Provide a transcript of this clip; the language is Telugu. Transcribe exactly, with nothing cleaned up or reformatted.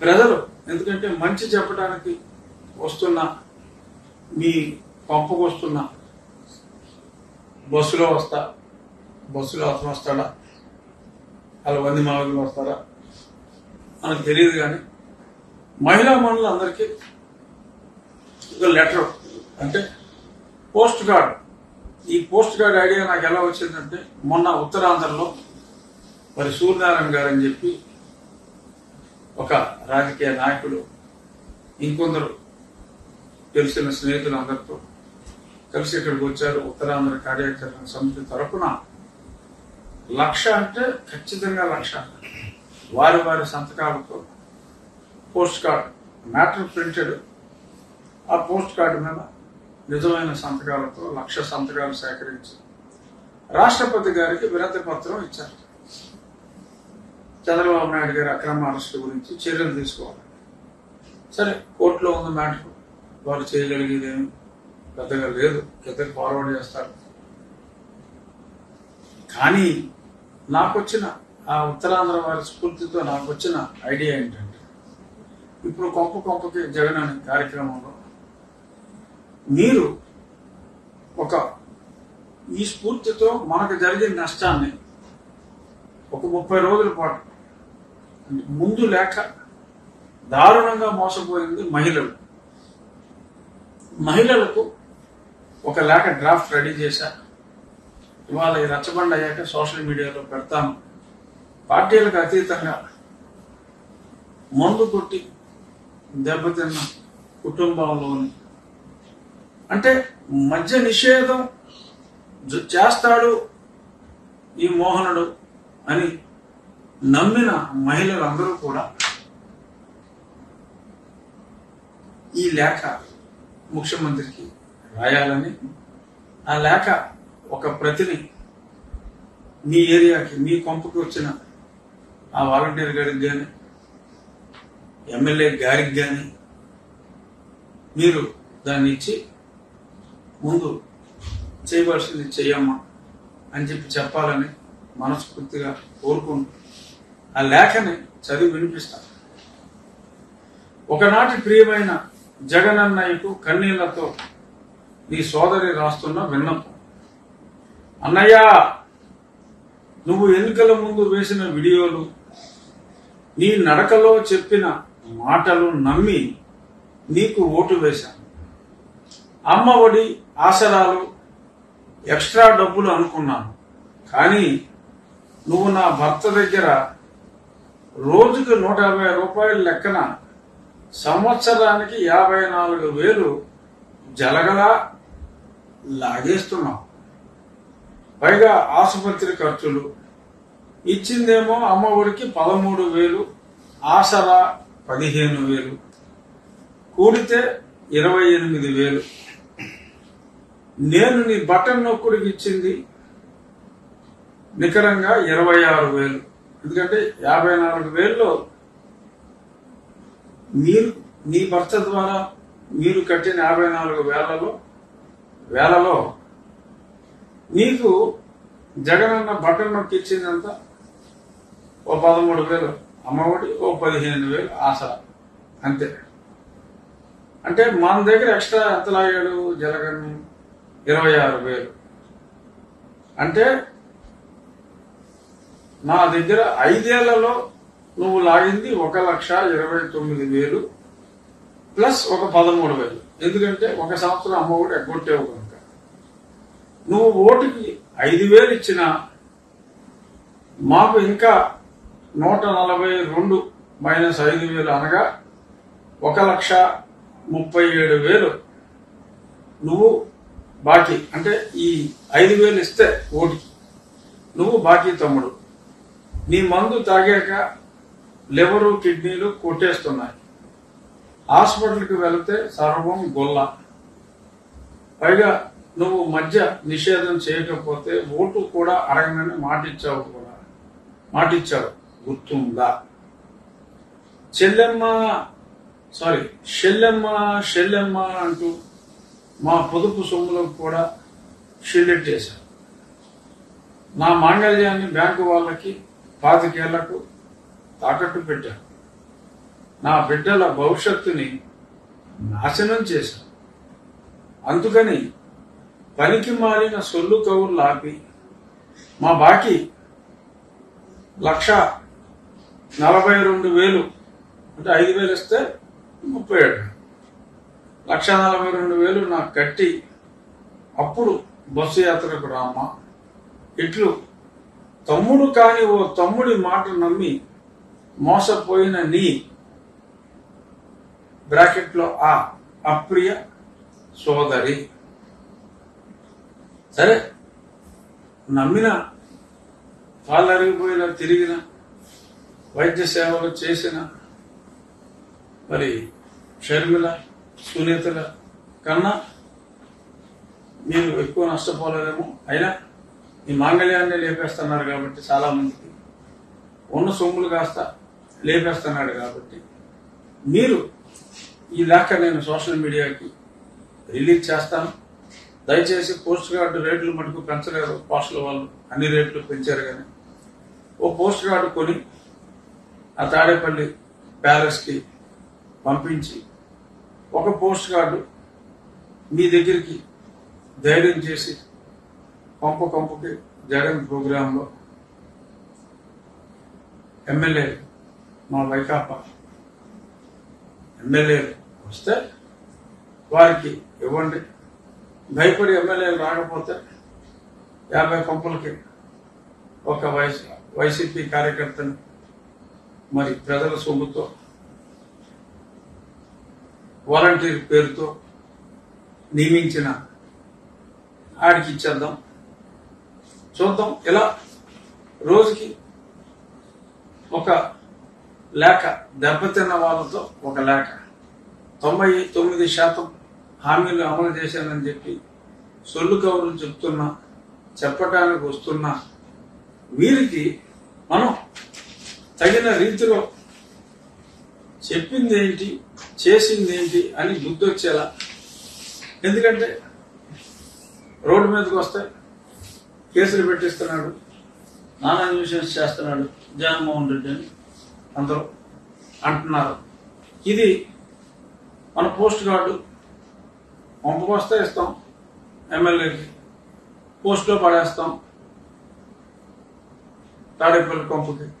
ప్రజలు ఎందుకంటే మంచి చెప్పడానికి వస్తున్న మీ పంపకు వస్తున్న బస్సులో వస్తా బస్సులో అతను వస్తాడా అలా వంది మామూలు వస్తారా మనకు తెలియదు. కానీ మహిళా మనులు అందరికీ ఒక లెటర్ అంటే పోస్ట్ కార్డ్. ఈ పోస్ట్ కార్డ్ ఐడియా నాకు ఎలా వచ్చిందంటే మొన్న ఉత్తరాంధ్రలో మరి సూర్యనారాయణ గారు అని చెప్పి ఒక రాజకీయ నాయకుడు ఇంకొందరు తెలిసిన స్నేహితులందరితో కలిసి ఇక్కడికి వచ్చారు. ఉత్తరాంధ్ర కార్యాచరణ సమితి తరఫున లక్ష అంటే ఖచ్చితంగా లక్ష వారి వారి సంతకాలతో పోస్ట్ కార్డ్ మ్యాటర్ ప్రింటెడ్ ఆ పోస్ట్ కార్డు మీద నిజమైన సంతకాలతో లక్ష సంతకాలు సేకరించి రాష్ట్రపతి గారికి వినతి పత్రం ఇచ్చారు. చంద్రబాబు నాయుడు గారి అక్రమ అరెస్టు గురించి చర్యలు తీసుకోవాలి. సరే కోర్టులో ఉన్న మ్యాటర్ వారు చేయగలిగేదేమి పెద్దగా లేదు, పెద్దగా ఫార్వర్డ్ చేస్తారు. కానీ నాకు వచ్చిన ఆ ఉత్తరాంధ్ర వారి స్ఫూర్తితో నాకు వచ్చిన ఐడియా ఏంటంటే ఇప్పుడు కొంప కొంపకి జగన్ అనే కార్యక్రమంలో మీరు ఒక ఈ స్ఫూర్తితో మనకు జరిగే నష్టాన్ని ఒక ముప్పై రోజుల పాటు ముందు లేక దారుణంగా మోసపోయింది మహిళలు. మహిళలకు ఒక లేఖ డ్రాఫ్ట్ రెడీ చేశా, ఇవాళ రచ్చబండ అయ్యాక సోషల్ మీడియాలో పెడతాను. పార్టీలకు అతీతంగా మందు కొట్టి దెబ్బతిన్న కుటుంబంలోని అంటే మద్య నిషేధం చేస్తాడు ఈ మోహనుడు అని నమ్మిన మహిళలందరూ కూడా ఈ లేఖ ముఖ్యమంత్రికి రాయాలని, ఆ లేఖ ఒక ప్రతిని మీ ఏరియాకి మీ కొంపకి వచ్చిన ఆ వాలంటీర్ గారికి కానీ ఎమ్మెల్యే గారికి కానీ మీరు దాన్ని ఇచ్చి ముందు చేయవలసింది చేయమ్మా అని చెప్పి చెప్పాలని మనస్ఫూర్తిగా కోరుకుంటూ ఆ లేఖని చదివి వినిపిస్తాను. ఒకనాటి ప్రియమైన జగనన్నయ్యకు కన్నీళ్లతో నీ సోదరి రాస్తున్న విన్నపం. అన్నయ్య, నువ్వు ఎన్నికల ముందు వేసిన వీడియోలు, నీ నడకలో చెప్పిన మాటలు నమ్మి నీకు ఓటు వేశాను. అమ్మ ఒడి ఆసరాలు ఎక్స్ట్రా డబ్బులు అనుకున్నాను. కానీ నువ్వు నా భర్త దగ్గర రోజుకు నూట యాభై రూపాయల లెక్కన సంవత్సరానికి యాభై నాలుగు వేలు జలగలా లాగేస్తున్నావు. పైగా ఆసుపత్రి ఖర్చులు ఇచ్చిందేమో అమ్మ ఒడికి పదమూడు వేలు, ఆసరా పదిహేను వేలు, కూడితే ఇరవై ఎనిమిది వేలు. నేను నీ బటన్ నొక్కుడికి ఇచ్చింది నికరంగా ఇరవై ఆరు వేలు. ఎందుకంటే యాభై నాలుగు వేల్లో మీరు నీ భర్త ద్వారా మీరు కట్టిన యాభై నాలుగు వేలలో వేలలో నీకు జగనన్న బటన్ నొక్కి ఇచ్చిందంతా ఓ పదమూడు వేలు అమ్మఒడి, ఓ పదిహేను వేలు ఆసరా, అంతే. అంటే మన దగ్గర ఎక్స్ట్రా ఎంత లాగాడు జలగన్ను? ఇరవై ఆరు వేలు. అంటే నా దగ్గర ఐదేళ్లలో నువ్వు లాగింది ఒక లక్ష ఇరవై తొమ్మిది వేలు ప్లస్ ఒక పదమూడు వేలు. ఎందుకంటే ఒక సంవత్సరం అమ్మ కూడా ఎగ్గొట్టేవు కనుక. నువ్వు ఓటుకి ఐదు వేలు ఇచ్చినా మాకు ఇంకా నూట నలభై రెండు మైనస్ ఐదు వేలు అనగా ఒక లక్ష ముప్పై ఏడు వేలు నువ్వు బాకీ. అంటే ఈ ఐదు వేలు ఇస్తే ఓటుకి నువ్వు బాకీ తమ్ముడు. నీ మందు తాగాక లివరు కిడ్నీలు కొట్టేస్తున్నాయి. హాస్పిటల్కి వెళితే సర్వం గొల్ల. పైగా నువ్వు మధ్య నిషేధం చేయకపోతే ఓటు కూడా అడగనని మాటిచ్చావు కూడా మాటిచ్చావు గుర్తుందా? చెల్లెమ్మ సారీ షెల్లెమ్మ షెల్లెమ్మ అంటూ మా పొదుపు సొమ్ములకు కూడా షెల్లెట్ చేశారు. నా మాంగళ్యాన్ని బ్యాంకు వాళ్ళకి పాతికేళ్లకు తాకట్టు పెట్టారు. నా బిడ్డల భవిష్యత్తుని నాశనం చేశారు. అందుకని పనికి మాలిన సొల్లు కౌర్లు ఆపి మా బాకీ లక్ష నలభై రెండు వేలు అంటే ఐదు వేలు ఇస్తే ముప్పై ఏడు లక్ష నలభై రెండు వేలు నాకు కట్టి అప్పుడు బస్సు యాత్రకు రామ్మ ఇట్లు తమ్ముడు కాని ఓ తమ్ముడి మాట నమ్మి మోసపోయిన నీ బ్రాకెట్లో ఆ అప్రియ సోదరి. సరే, నమ్మిన కాళ్ళు అరిగిపోయేలా తిరిగిన వైద్య సేవలు చేసిన మరి షర్మిల సునీతల కన్నా మీరు ఎక్కువ నష్టపోలేదేమో. అయినా ఈ మాంగళ్యాన్ని లేపేస్తున్నారు కాబట్టి చాలా మందికి ఉన్న సొమ్ములు కాస్త లేపేస్తున్నాడు కాబట్టి మీరు ఈ లేఖ నేను సోషల్ మీడియాకి రిలీజ్ చేస్తాను. దయచేసి పోస్ట్ గార్డు రేట్లు మటుకు పెంచలేరు, పోస్టుల వాళ్ళు అన్ని రేట్లు పెంచారు. కానీ ఓ పోస్ట్ గార్డు కొని ఆ తాడేపల్లి ప్యాలెస్కి పంపించి ఒక పోస్ట్ గార్డు మీ దగ్గరికి ధైర్యం చేసి కంప కంపకి జగన్ ప్రోగ్రాంలో ఎమ్మెల్యే మా వైకాపా ఎమ్మెల్యేలు వస్తే వారికి ఇవ్వండి. భయపడి ఎమ్మెల్యేలు రాకపోతే యాభై పంపులకి ఒక వైసీ వైసీపీ కార్యకర్తను మరి ప్రజల సొమ్ముతో వాలంటీర్ పేరుతో నియమించిన ఆడికి ఇచ్చేద్దాం, చూద్దాం. ఇలా రోజుకి ఒక లేఖ, దెబ్బతిన్న వాళ్ళతో ఒక లేఖ. తొంభై తొమ్మిది శాతం హామీలు అమలు చేశానని చెప్పి సొల్లు కబుర్లు చెప్తున్నా, చెప్పటానికి వస్తున్నా వీరికి మనం తగిన రీతిలో చెప్పిందేంటి చేసిందేంటి అని గుర్తొచ్చేలా. ఎందుకంటే రోడ్డు మీదకి వస్తే కేసులు పెట్టిస్తున్నాడు, నానా న్యూసెన్స్ చేస్తున్నాడు జగన్మోహన్ రెడ్డి అని అందరూ అంటున్నారు. ఇది మన పోస్ట్ గార్డు పంపకొస్తే ఇస్తాం, ఎమ్మెల్యేకి పోస్ట్లో పడేస్తాం, తాడేపల్లి పంపుకి